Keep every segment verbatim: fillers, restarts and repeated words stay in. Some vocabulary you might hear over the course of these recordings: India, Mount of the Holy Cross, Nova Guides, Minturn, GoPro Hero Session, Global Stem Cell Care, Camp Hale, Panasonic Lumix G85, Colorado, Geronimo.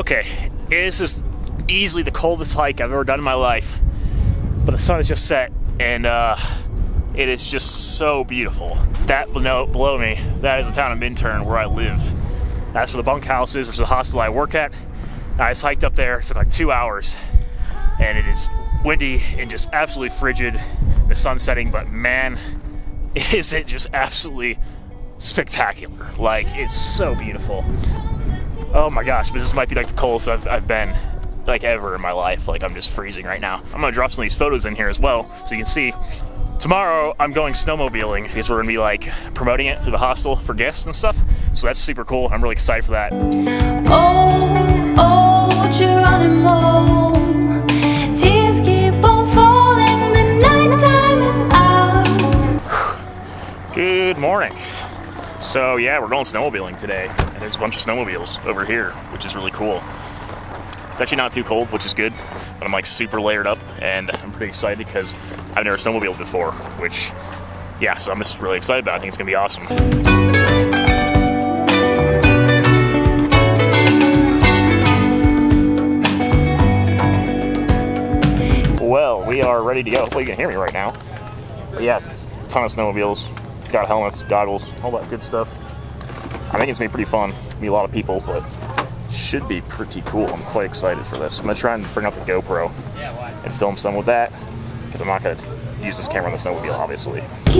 Okay, this is easily the coldest hike I've ever done in my life, but the sun has just set, and uh, it is just so beautiful. That below, below me, that is the town of Minturn, where I live. That's where the bunkhouse is, which is the hostel I work at. I just hiked up there, it took like two hours, and it is windy and just absolutely frigid, the sun's setting, but man, is it just absolutely spectacular. Like, it's so beautiful. Oh my gosh, but this might be like the coldest I've, I've been like ever in my life. Like, I'm just freezing right now. I'm gonna drop some of these photos in here as well, so you can see. Tomorrow I'm going snowmobiling because we're gonna be like promoting it through the hostel for guests and stuff. So that's super cool. I'm really excited for that. Oh, oh, Geronimo. Tears keep on falling, the nighttime is out. Good morning. So yeah, we're going snowmobiling today, and there's a bunch of snowmobiles over here, which is really cool. It's actually not too cold, which is good, but I'm like super layered up, and I'm pretty excited because I've never snowmobiled before, which, yeah, so I'm just really excited about it. I think it's gonna be awesome. Well, we are ready to go. Hopefully you can hear me right now. But yeah, ton of snowmobiles. Got helmets, goggles, all that good stuff. I think it's gonna be pretty fun. Be a lot of people, but should be pretty cool. I'm quite excited for this. I'm gonna try and bring up the GoPro and film some with that, because I'm not gonna use this camera on the snowmobile, obviously. Give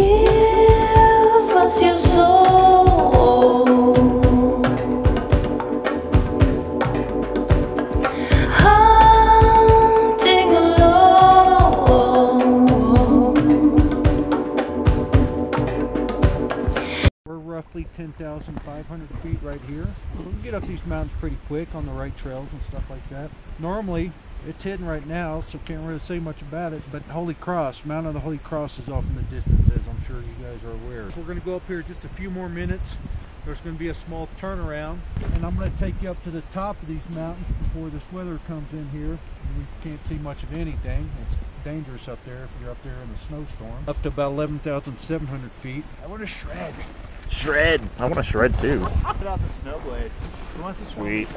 us your soul. ten thousand five hundred feet right here. We can get up these mountains pretty quick on the right trails and stuff like that. Normally, it's hidden right now, so can't really say much about it, but Holy Cross, Mount of the Holy Cross is off in the distance, as I'm sure you guys are aware. We're going to go up here just a few more minutes. There's going to be a small turnaround, and I'm going to take you up to the top of these mountains before this weather comes in here. We can't see much of anything. It's dangerous up there if you're up there in a snowstorm. Up to about eleven thousand seven hundred feet. I want to shred. Shred. I want to shred too. Put out the snow blades. Who wants to sweet?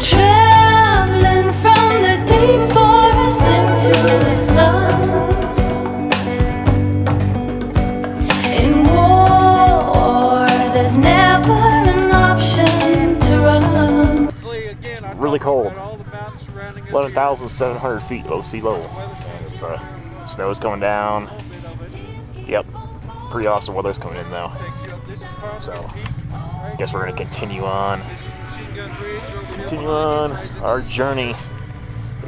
Traveling from the deep forest into the sun. In war, there's never an option to run. Really cold. eleven thousand seven hundred feet above sea level. It's uh, snow's coming down. Yep. Pretty awesome weather's coming in though. So, I guess we're going to continue on, continue on our journey.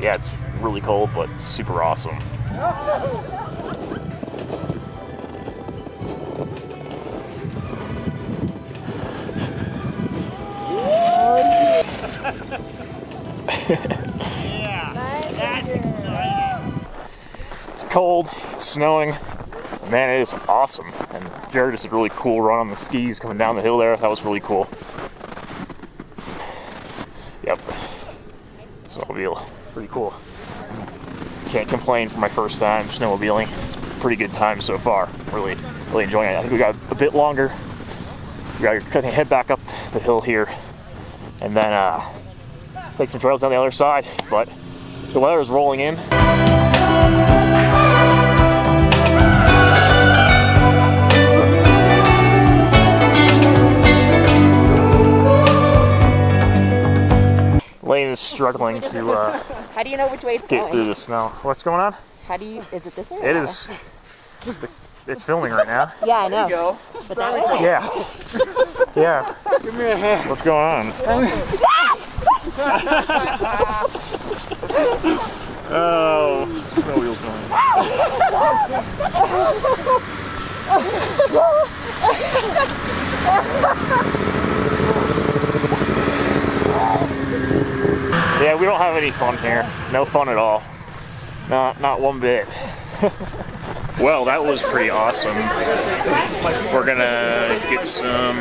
Yeah, it's really cold, but super awesome. Yeah, that's exciting. It's cold, it's snowing. Man, it is awesome, and Jared just did a really cool run on the skis coming down the hill there. That was really cool. Yep. Snowmobile, pretty cool. Can't complain for my first time snowmobiling. It's a pretty good time so far. Really, really enjoying it. I think we got a bit longer. We got to head back up the hill here, and then uh, take some trails down the other side. But the weather is rolling in. Is struggling to uh, how do you know which way it's get going? Through the snow. What's going on? How do you? Is it this way? It or is. The, it's filming right now. Yeah, I know. There you go. But that way. Yeah. Yeah. Give me a hand. What's going on? Oh, snow wheels going. Yeah, we don't have any fun here. No fun at all. Not, not one bit. Well, that was pretty awesome. We're gonna get some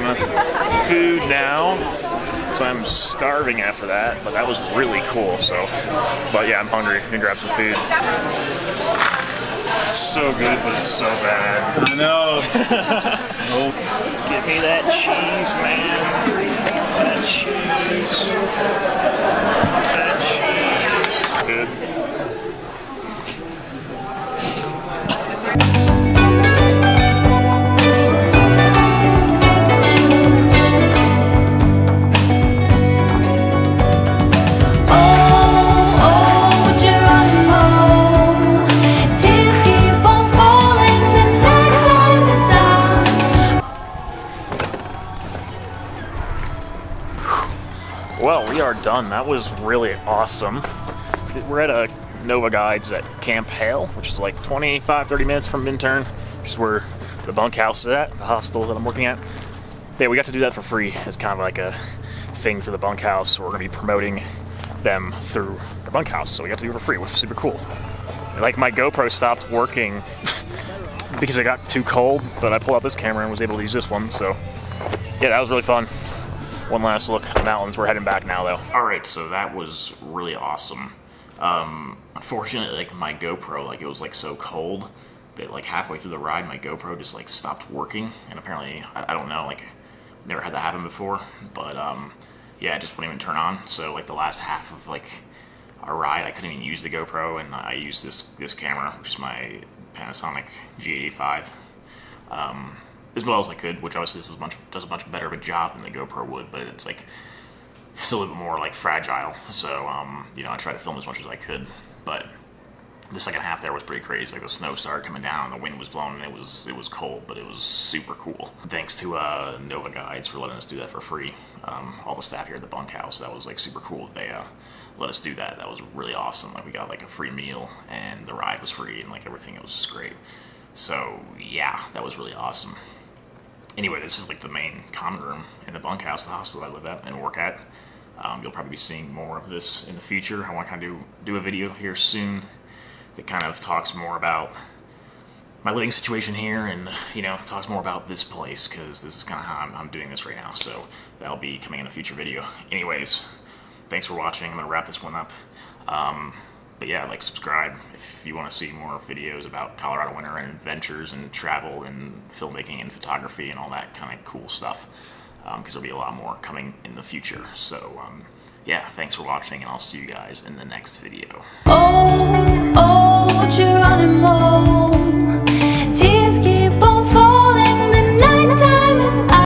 food now, because I'm starving after that, but that was really cool, so. But yeah, I'm hungry. I'm gonna grab some food. It's so good, but it's so bad. I know. Give me that cheese, man. Cheese. Cheese. Good. Well, we are done. That was really awesome. We're at a Nova Guides at Camp Hale, which is like twenty-five, thirty minutes from Minturn, which is where the bunkhouse is at, the hostel that I'm working at. Yeah, we got to do that for free. It's kind of like a thing for the bunkhouse. We're going to be promoting them through the bunkhouse, so we got to do it for free, which was super cool. Like, my GoPro stopped working because it got too cold, but I pulled out this camera and was able to use this one, so yeah, that was really fun. One last look at the mountains. We're heading back now, though. All right, so that was really awesome. Um, unfortunately, like, my GoPro, like, it was, like, so cold that, like, halfway through the ride, my GoPro just, like, stopped working. And apparently, I, I don't know, like, never had that happen before. But, um, yeah, it just wouldn't even turn on. So, like, the last half of, like, our ride, I couldn't even use the GoPro. And I used this, this camera, which is my Panasonic G eighty-five. Um... as well as I could, which obviously this is much, does a much better of a job than the GoPro would, but it's like, it's a little bit more like fragile, so, um, you know, I tried to film as much as I could, but the second half there was pretty crazy. Like, the snow started coming down, the wind was blowing, and it was, it was cold, but it was super cool. Thanks to uh, Nova Guides for letting us do that for free. Um, all the staff here at the bunkhouse, that was like super cool. They uh, let us do that. That was really awesome. Like, we got like a free meal, and the ride was free, and like everything, it was just great. So, yeah, that was really awesome. Anyway, this is like the main common room in the bunkhouse, the hostel I live at and work at. Um, you'll probably be seeing more of this in the future. I want to kind of do, do a video here soon that kind of talks more about my living situation here and, you know, talks more about this place, because this is kind of how I'm, I'm doing this right now. So that'll be coming in a future video. Anyways, thanks for watching. I'm going to wrap this one up. Um, But yeah, like, subscribe if you want to see more videos about Colorado winter and adventures and travel and filmmaking and photography and all that kind of cool stuff, because um, there'll be a lot more coming in the future. So um, yeah, thanks for watching, and I'll see you guys in the next video. Oh, oh, Geronimo.